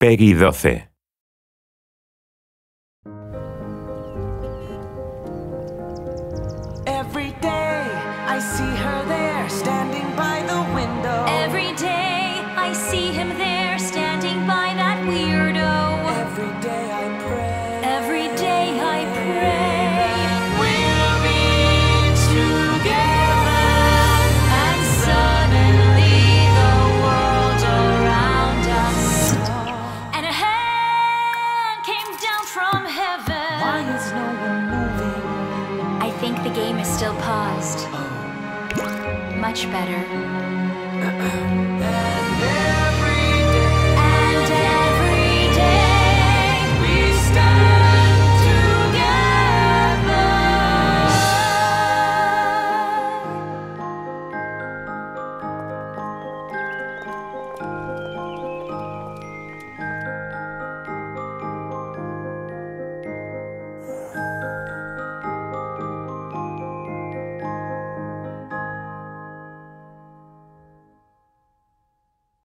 Peggy 12. Every day I see her there, standing by the window. Every day I see him there.